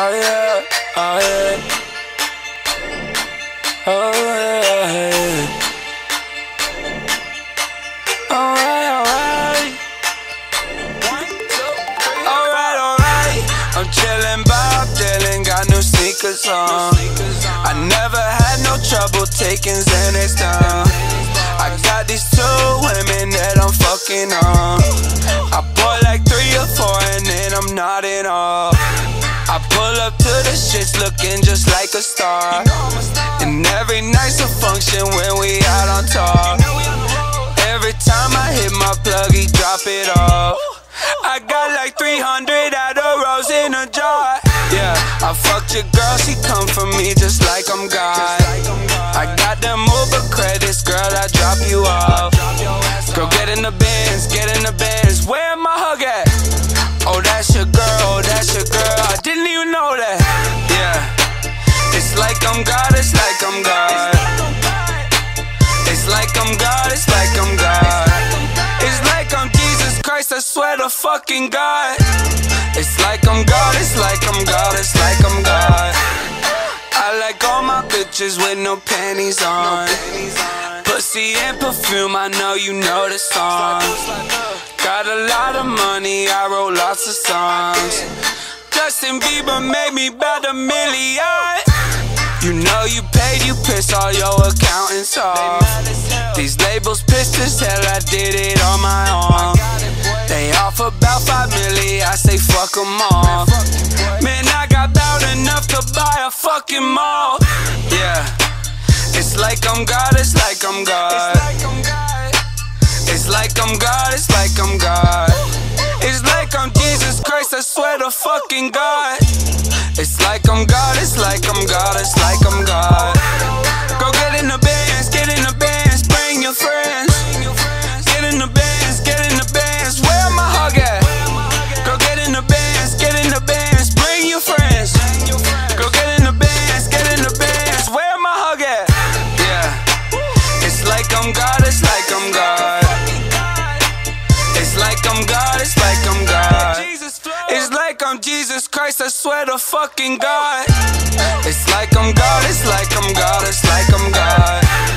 Oh yeah, oh yeah, oh yeah. Alright, alright, alright, alright. I'm chillin', Bob Dylan, got new sneakers on. I never had no trouble taking Xanax down. I got these 2 women that I'm fucking on. I bought like 3 or 4 and then I'm nodding off. I pull up to the shits looking just like a star. And every night's a function when we out on tour. Every time I hit my plug, he drop it off. I got like 300 Adderalls in a jar. Yeah, I fucked your girl, she come for me just like I'm God. I got them Uber credits, girl, I drop you off. Girl, get in the Benz, get in the Benz. Where my hug at? Oh, that's your girl, that's your girl. I didn't even know that. Yeah, it's like I'm God, it's like I'm God. It's like I'm God, it's like I'm God. It's like I'm Jesus Christ, I swear to fucking God. It's like I'm God, it's like I'm God, it's like I'm God. I like all my bitches with no panties on. Pussy and perfume, I know you know the song. Got a lot of money, I wrote lots of songs. Justin Bieber made me about $1 million. You know you paid, you piss all your accountants off. These labels pissed as hell, I did it on my own. They off about $5 million, I say fuck them all. Man, I got about enough to buy a fucking mall. Yeah, it's like I'm God, it's like I'm God. It's like I'm God, it's like I'm God. It's like I'm Jesus Christ, I swear to fucking God. It's like I'm God, it's like I'm God, it's like I'm God. Go get in the Benz, bring your friends. Get in the Benz, where my hug at? Go get in the Benz, bring your friends. Go get in the Benz, where my hug at? Yeah, it's like I'm God, it's like I'm God. It's like I'm God, it's like I'm God. It's like I'm Jesus Christ, I swear to fucking God. It's like I'm God, it's like I'm God, it's like I'm God.